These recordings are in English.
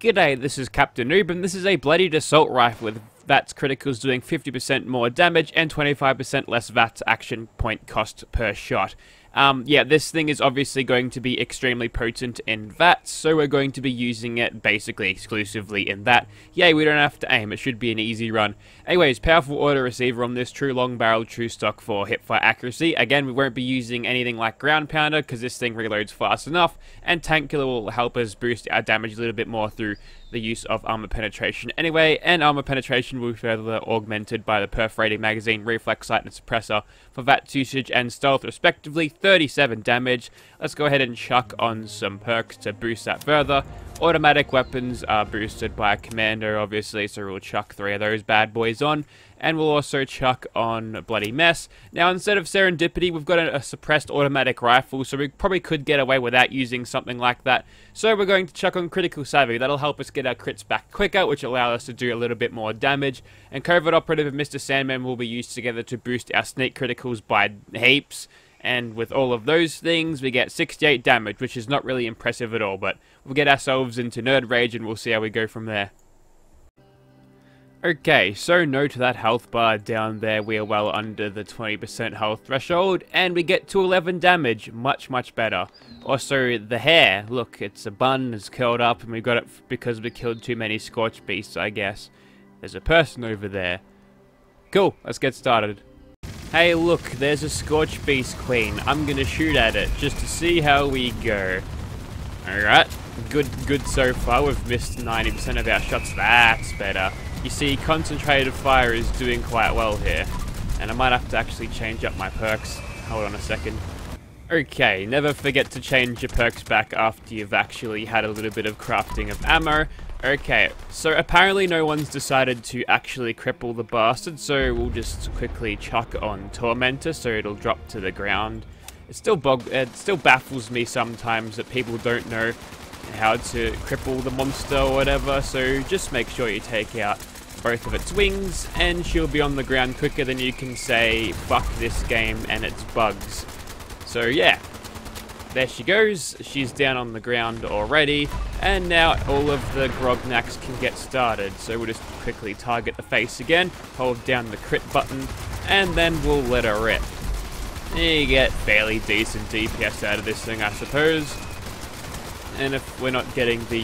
G'day, this is Captain Noob, and this is a bloodied assault rifle with VAT's criticals doing 50% more damage and 25% less VAT's action point cost per shot. Yeah, this thing is obviously going to be extremely potent in VAT, so we're going to be using it basically exclusively in that. Yay, we don't have to aim, it should be an easy run. Anyways, powerful auto-receiver on this, true long-barreled, true stock for hipfire accuracy. Again, we won't be using anything like Ground Pounder, because this thing reloads fast enough, and Tank Killer will help us boost our damage a little bit more through the use of armor penetration anyway, and armor penetration will be further augmented by the perforating magazine, reflex sight, and suppressor for VAT's usage and stealth respectively. 37 damage. Let's go ahead and chuck on some perks to boost that further. Automatic weapons are boosted by a commander obviously, so we'll chuck 3 of those bad boys on, and we'll also chuck on Bloody Mess. Now instead of Serendipity, we've got a suppressed automatic rifle, so we probably could get away without using something like that. So we're going to chuck on Critical Savvy. That'll help us get our crits back quicker, which allow us to do a little bit more damage. And Covert Operative and Mr. Sandman will be used together to boost our sneak criticals by heaps. And with all of those things, we get 68 damage, which is not really impressive at all, but we'll get ourselves into Nerd Rage and we'll see how we go from there. Okay, so no to that health bar down there, we are well under the 20% health threshold, and we get 211 damage, much better. Also, the hair, look, it's a bun, it's curled up, and we got it because we killed too many Scorch Beasts, I guess. There's a person over there. Cool, let's get started. Hey look, there's a Scorchbeast Queen. I'm gonna shoot at it just to see how we go. Alright, good so far. We've missed 90% of our shots. That's better. You see, Concentrated Fire is doing quite well here. And I might have to actually change up my perks. Hold on a second. Okay, never forget to change your perks back after you've actually had a little bit of crafting of ammo. Okay, so apparently no one's decided to actually cripple the bastard, so we'll just quickly chuck on Tormentor so it'll drop to the ground. It still baffles me sometimes that people don't know how to cripple the monster or whatever, so just make sure you take out both of its wings, and she'll be on the ground quicker than you can say, fuck this game and its bugs. So yeah. There she goes, she's down on the ground already, and now all of the grognacks can get started. So we'll just quickly target the face again, hold down the crit button, and then we'll let her rip. You get fairly decent DPS out of this thing, I suppose. And if we're not getting the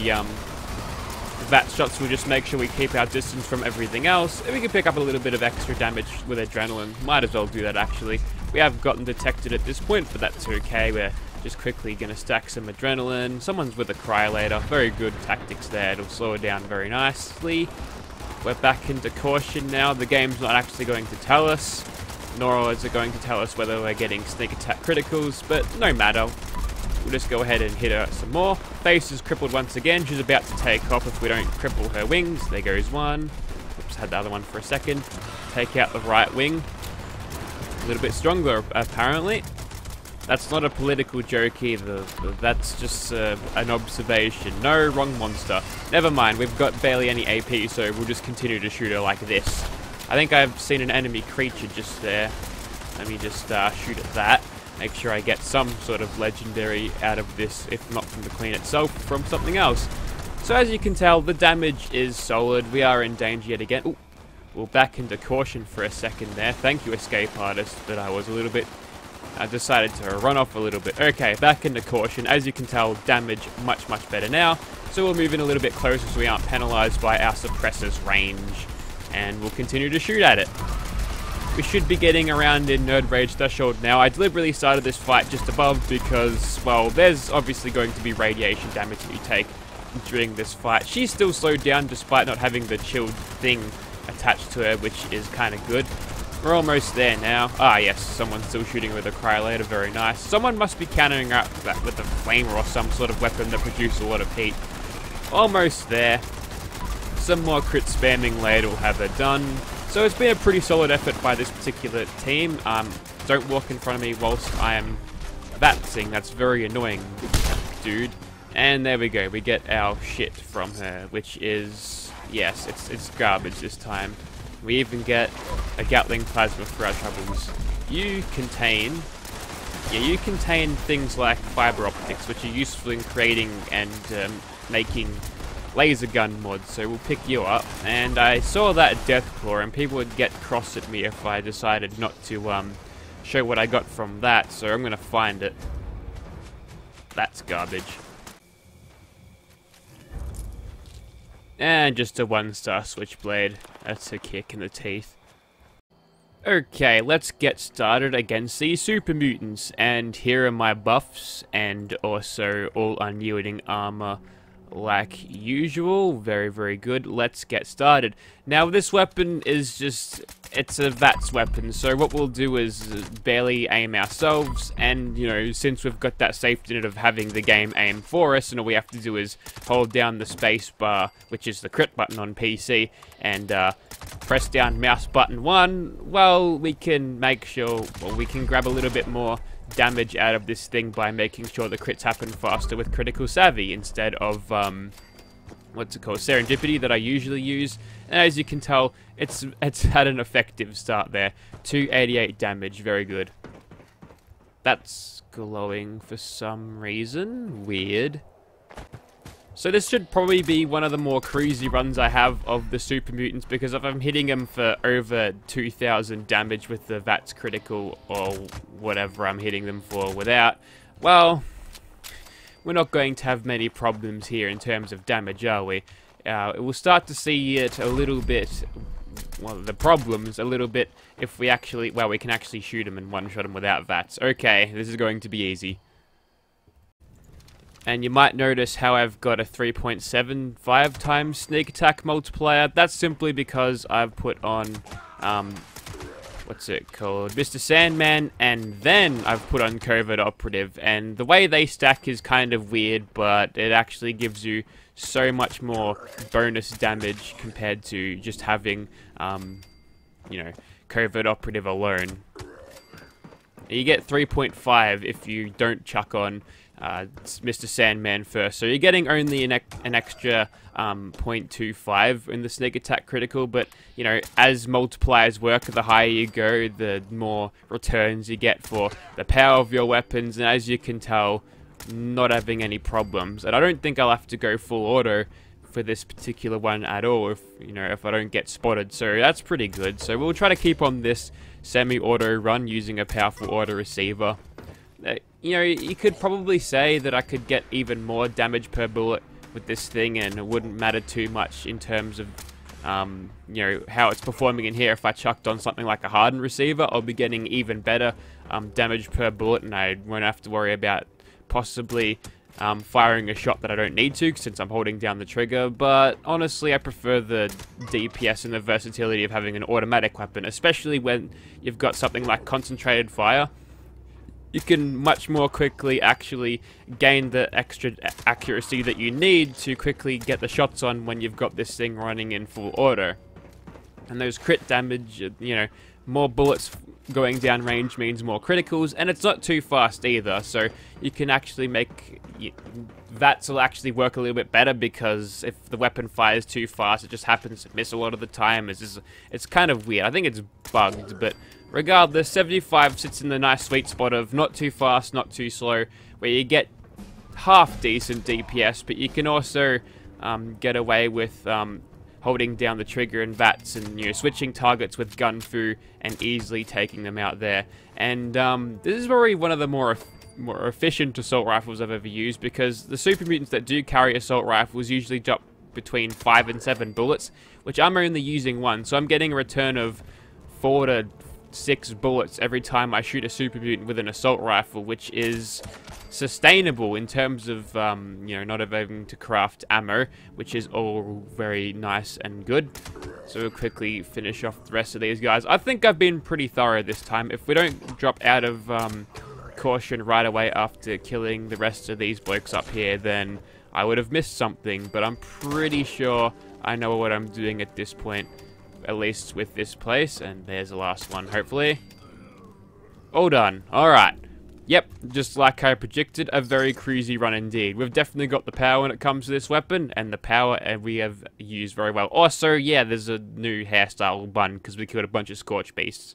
VAT shots, we'll just make sure we keep our distance from everything else. And we can pick up a little bit of extra damage with Adrenaline. Might as well do that, actually. We have gotten detected at this point, but that's okay. We're just quickly gonna stack some Adrenaline. Someone's with a Cryolator. Very good tactics there. It'll slow her down very nicely. We're back into caution now. The game's not actually going to tell us, nor is it going to tell us whether we're getting sneak attack criticals, but no matter. We'll just go ahead and hit her some more. Face is crippled once again. She's about to take off if we don't cripple her wings. There goes one. Oops, had the other one for a second. Take out the right wing. A little bit stronger, apparently. That's not a political joke either, that's just an observation. No, wrong monster. Never mind, we've got barely any AP, so we'll just continue to shoot her like this. I think I've seen an enemy creature just there. Let me just shoot at that. Make sure I get some sort of legendary out of this, if not from the queen itself, from something else. So as you can tell, the damage is solid. We are in danger yet again. Ooh, we're back into caution for a second there. Thank you, escape artist, but I was a little bit... I decided to run off a little bit. Okay, back into caution. As you can tell, damage much better now. So we'll move in a little bit closer so we aren't penalized by our suppressor's range. And we'll continue to shoot at it. We should be getting around in Nerd Rage threshold now. I deliberately started this fight just above because, well, there's obviously going to be radiation damage that you take during this fight. She's still slowed down despite not having the chilled thing attached to her, which is kind of good. We're almost there now. Ah, yes, someone's still shooting with a Cryolator. Very nice. Someone must be countering up that with a flamer or some sort of weapon that produces a lot of heat. Almost there. Some more crit spamming later will have it done. So it's been a pretty solid effort by this particular team. Don't walk in front of me whilst I am VATing. That's very annoying, dude. And there we go. We get our shit from her, which is... yes, it's garbage this time. We even get a Gatling plasma for our troubles. You contain things like fiber optics, which are useful in creating and making laser gun mod, so we'll pick you up. And I saw that Deathclaw, and people would get cross at me if I decided not to show what I got from that, so I'm gonna find it. That's garbage. And just a 1-star switchblade. That's a kick in the teeth. Okay, let's get started against the super mutants. And here are my buffs, and also all unyielding armor like usual. Very, very good. Let's get started. Now, this weapon is just... it's a VATS weapon, so what we'll do is barely aim ourselves, and, you know, since we've got that safety net of having the game aim for us, and all we have to do is hold down the space bar, which is the crit button on PC, and press down mouse button 1, well, we can make sure, well, we can grab a little bit more damage out of this thing by making sure the crits happen faster with critical savvy instead of, what's it called, serendipity that I usually use. And as you can tell, it's had an effective start there. 288 damage, very good. That's glowing for some reason. Weird. So this should probably be one of the more crazy runs I have of the super mutants, because if I'm hitting them for over 2,000 damage with the VATS critical or whatever I'm hitting them for without, well, we're not going to have many problems here in terms of damage, are we? We'll start to see it a little bit, well, the problems a little bit if we actually, well, we can actually shoot them and one-shot them without VATS. Okay, this is going to be easy. And you might notice how I've got a 3.75 times sneak attack multiplier. That's simply because I've put on, what's it called, Mr. Sandman, and then I've put on Covert Operative, and the way they stack is kind of weird, but it actually gives you so much more bonus damage compared to just having, you know, Covert Operative alone. You get 3.5 if you don't chuck on Mr. Sandman first, so you're getting only an extra 0.25 in the sneak attack critical, but, you know, as multipliers work, the higher you go, the more returns you get for the power of your weapons, and as you can tell, not having any problems. And I don't think I'll have to go full auto for this particular one at all, if, you know, if I don't get spotted, so that's pretty good. So we'll try to keep on this semi-auto run using a powerful auto receiver. You know, you could probably say that I could get even more damage per bullet with this thing, and it wouldn't matter too much in terms of, you know, how it's performing in here. If I chucked on something like a hardened receiver, I'll be getting even better damage per bullet, and I won't have to worry about possibly firing a shot that I don't need to, since I'm holding down the trigger. But honestly, I prefer the DPS and the versatility of having an automatic weapon, especially when you've got something like Concentrated Fire. You can much more quickly actually gain the extra accuracy that you need to quickly get the shots on when you've got this thing running in full auto. And those crit damage, you know, more bullets going down range means more criticals, and it's not too fast either, so you can actually make... VATS will actually work a little bit better, because if the weapon fires too fast, it just happens to miss a lot of the time. It's kind of weird. I think it's bugged, but... regardless, 75 sits in the nice sweet spot of not too fast, not too slow, where you get half decent DPS, but you can also get away with holding down the trigger and VATS, and, you know, switching targets with gunfu and easily taking them out there. And this is probably one of the more efficient assault rifles I've ever used, because the super mutants that do carry assault rifles usually drop between 5 and 7 bullets, which I'm only using 1, so I'm getting a return of 4 to 6 bullets every time I shoot a super mutant with an assault rifle, which is sustainable in terms of, you know, not having to craft ammo, which is all very nice and good. So we'll quickly finish off the rest of these guys. I think I've been pretty thorough this time. If we don't drop out of caution right away after killing the rest of these blokes up here, then I would have missed something, but I'm pretty sure I know what I'm doing at this point. At least with this place. And there's the last one, hopefully. All done. Alright. Yep, just like I predicted, a very crazy run indeed. We've definitely got the power when it comes to this weapon, and the power we have used very well. Also, yeah, there's a new hairstyle bun, because we killed a bunch of Scorchbeasts.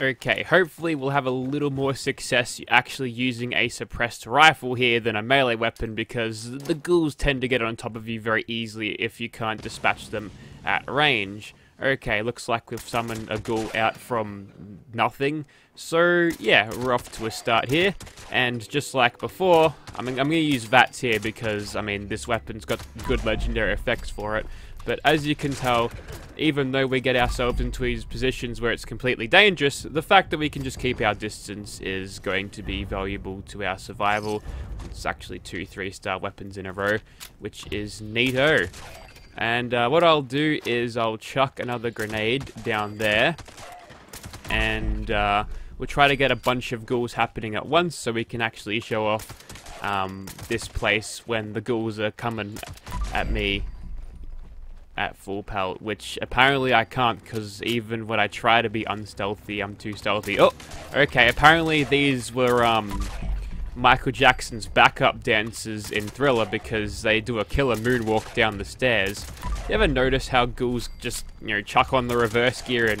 Okay, hopefully we'll have a little more success actually using a suppressed rifle here than a melee weapon, because the ghouls tend to get on top of you very easily if you can't dispatch them at range. Okay, looks like we've summoned a ghoul out from nothing. So, yeah, we're off to a start here. And just like before, I mean, I'm going to use VATs here because, I mean, this weapon's got good legendary effects for it. But as you can tell, even though we get ourselves into these positions where it's completely dangerous, the fact that we can just keep our distance is going to be valuable to our survival. It's actually two 3-star weapons in a row, which is neato. And what I'll do is I'll chuck another grenade down there, and we'll try to get a bunch of ghouls happening at once so we can actually show off this place when the ghouls are coming at me at full pelt, which apparently I can't, because even when I try to be unstealthy, I'm too stealthy. Oh, okay, apparently these were Michael Jackson's backup dancers in Thriller, because they do a killer moonwalk down the stairs. You ever notice how ghouls just, you know, chuck on the reverse gear and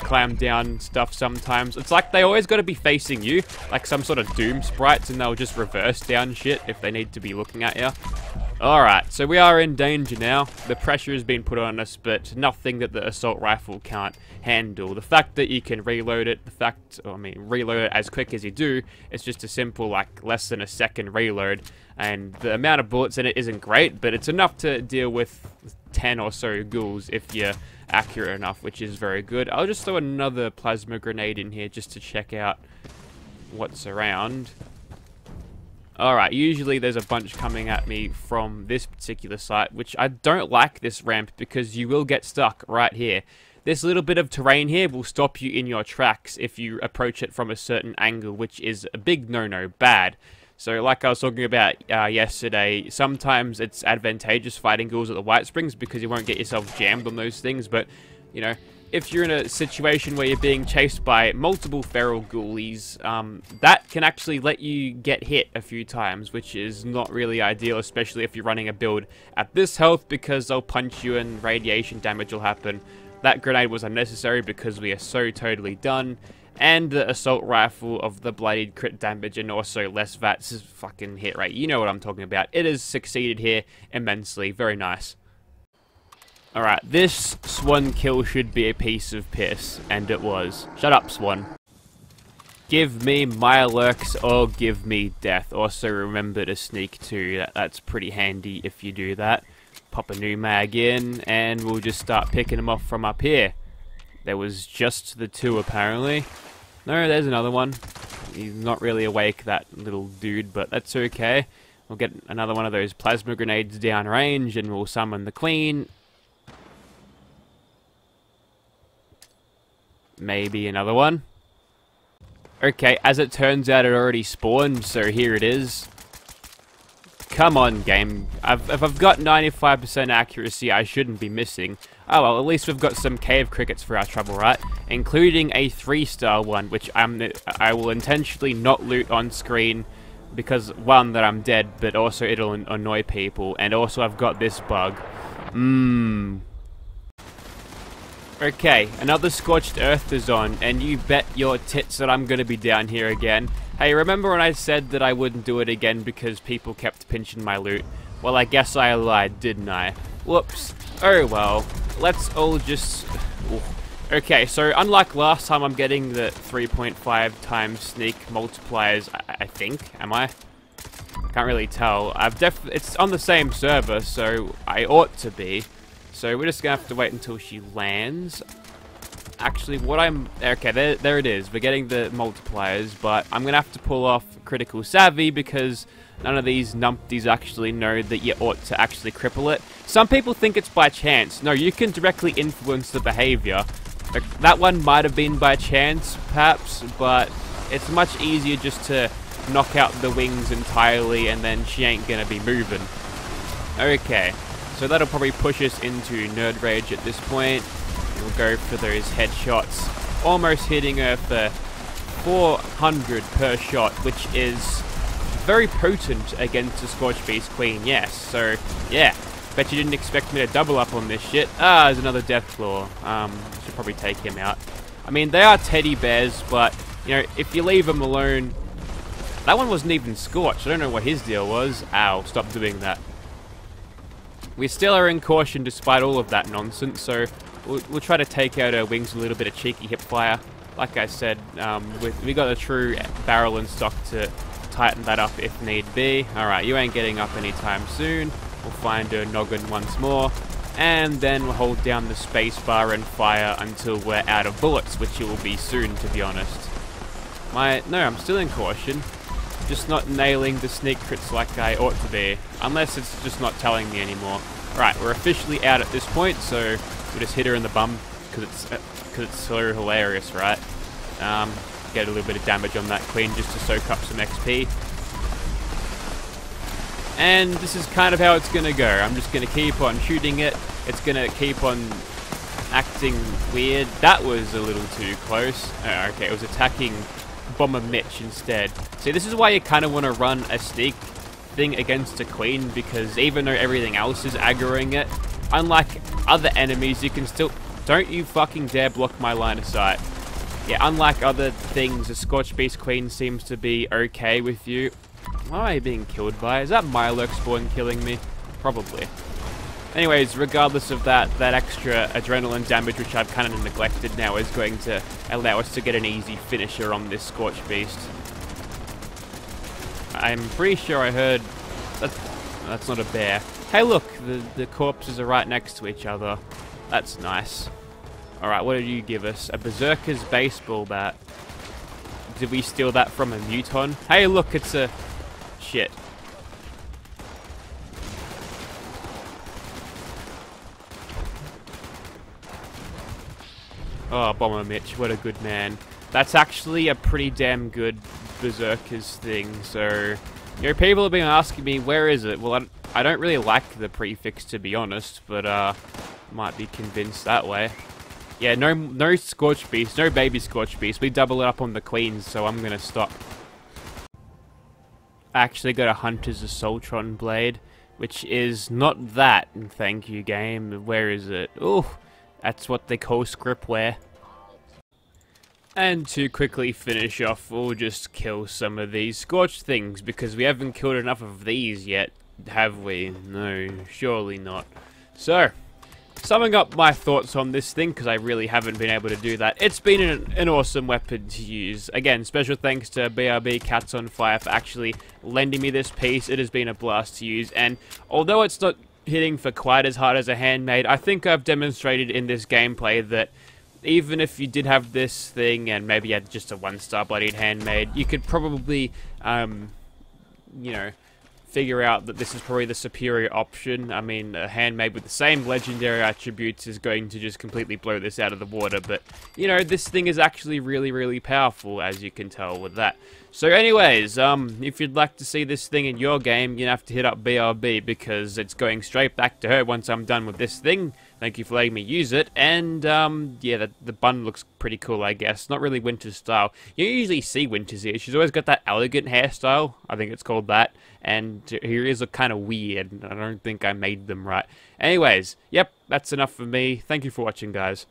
clam down stuff sometimes? It's like they always gotta be facing you, like some sort of Doom sprites, and they'll just reverse down shit if they need to be looking at you. Alright, so we are in danger now. The pressure has been put on us, but nothing that the assault rifle can't handle. The fact that you can reload it, reload it as quick as you do, it's just a simple, like, less than a second reload. And the amount of bullets in it isn't great, but it's enough to deal with 10 or so ghouls if you're accurate enough, which is very good. I'll just throw another plasma grenade in here just to check out what's around. Alright, usually there's a bunch coming at me from this particular site, which I don't like this ramp because you will get stuck right here. This little bit of terrain here will stop you in your tracks if you approach it from a certain angle, which is a big no-no, bad. So like I was talking about yesterday, sometimes it's advantageous fighting ghouls at the White Springs because you won't get yourself jammed on those things, but, you know, if you're in a situation where you're being chased by multiple feral ghoulies, that can actually let you get hit a few times, which is not really ideal, especially if you're running a build at this health, because they'll punch you and radiation damage will happen. That grenade was unnecessary because we are so totally done. And the assault rifle of the bloodied crit damage and also less VATs fucking hit rate. You know what I'm talking about. It has succeeded here immensely. Very nice. Alright, this swan kill should be a piece of piss, and it was. Shut up, swan. Give me my lurks or give me death. Also remember to sneak too, that's pretty handy if you do that. Pop a new mag in, and we'll just start picking them off from up here. There was just the two apparently. No, there's another one. He's not really awake, that little dude, but that's okay. We'll get another one of those plasma grenades downrange, and we'll summon the queen. Maybe another one. Okay, as it turns out, it already spawned, so here it is. Come on, game. If I've got 95% accuracy, I shouldn't be missing. Oh well, at least we've got some cave crickets for our trouble, right? Including a 3-star one, which I will intentionally not loot on screen, because one, that I'm dead, but also it'll annoy people, and also I've got this bug. Okay, another Scorched Earth is on, and you bet your tits that I'm gonna be down here again. Hey, remember when I said that I wouldn't do it again because people kept pinching my loot? Well, I guess I lied, didn't I? Whoops. Oh well. Let's all just... Ooh. Okay, so unlike last time, I'm getting the 3.5 times sneak multipliers, I think. Am I? Can't really tell. It's on the same server, so I ought to be. So we're just gonna have to wait until she lands. Actually, okay, there it is. We're getting the multipliers, but I'm gonna have to pull off critical savvy because none of these numpties actually know that you ought to actually cripple it. Some people think it's by chance. No, you can directly influence the behavior. That one might have been by chance, perhaps, but it's much easier just to knock out the wings entirely, and then she ain't gonna be moving. Okay. So that'll probably push us into Nerd Rage at this point. We'll go for those headshots. Almost hitting her for 400 per shot, which is very potent against the Scorchbeast Queen, yes. So, yeah. Bet you didn't expect me to double up on this shit. Ah, there's another Deathclaw. Should probably take him out. I mean, they are teddy bears, but, you know, if you leave them alone... That one wasn't even scorched. I don't know what his deal was. Ow, stop doing that. We still are in caution despite all of that nonsense, so we'll try to take out our wings with a little bit of cheeky hip fire. Like I said, we got a true barrel in stock to tighten that up if need be. Alright, you ain't getting up anytime soon. We'll find a noggin once more. And then we'll hold down the space bar and fire until we're out of bullets, which it will be soon, to be honest. No, I'm still in caution. Just not nailing the sneak crits like I ought to be, unless it's just not telling me anymore. Right, we're officially out at this point, so we'll just hit her in the bum, because it's so hilarious, right? Get a little bit of damage on that queen just to soak up some XP. And this is kind of how it's going to go. I'm just going to keep on shooting it. It's going to keep on acting weird. That was a little too close. Oh, okay, it was attacking Bomber Mitch instead. See, this is why you kind of want to run a sneak thing against a queen, because even though everything else is aggroing it, unlike other enemies, you can still... Don't you fucking dare block my line of sight. Yeah, unlike other things, the Scorchbeast Queen seems to be okay with you. What am I being killed by? Is that my Lurk Spawn killing me? Probably. Anyways, regardless of that extra adrenaline damage, which I've kind of neglected now, is going to allow us to get an easy finisher on this Scorch Beast. I'm pretty sure I heard... That's not a bear. Hey look, the corpses are right next to each other. That's nice. Alright, what did you give us? A berserker's baseball bat. Did we steal that from a Muton? Hey look, it's a... Shit. Oh, Bomber Mitch, what a good man. That's actually a pretty damn good Berserker's thing, so... You know, people have been asking me, where is it? Well, I don't really like the prefix, to be honest, but, might be convinced that way. Yeah, no Scorch Beast, no baby Scorch Beast. We double it up on the Queens, so I'm gonna stop. I actually got a Hunter's Assaultron Blade, which is not that, thank you, game. Where is it? Ooh! That's what they call scriptware. And to quickly finish off, we'll just kill some of these scorched things, because we haven't killed enough of these yet, have we? No, surely not. So, summing up my thoughts on this thing, because I really haven't been able to do that, it's been an awesome weapon to use. Again, special thanks to BRB Cats on Fire for actually lending me this piece. It has been a blast to use, and although it's not hitting for quite as hard as a handmade, I think I've demonstrated in this gameplay that even if you did have this thing and maybe you had just a one-star bloodied handmade, you could probably, you know, figure out that this is probably the superior option. I mean, a handmade with the same legendary attributes is going to just completely blow this out of the water, but, you know, this thing is actually really, really powerful, as you can tell with that. So anyways, if you'd like to see this thing in your game, you'll have to hit up BRB, because it's going straight back to her once I'm done with this thing. Thank you for letting me use it, and, yeah, the bun looks pretty cool, I guess. Not really Winter's style. You usually see Winter's here. She's always got that elegant hairstyle, I think it's called that, and her ears look kind of weird. I don't think I made them right. Anyways, yep, that's enough for me. Thank you for watching, guys.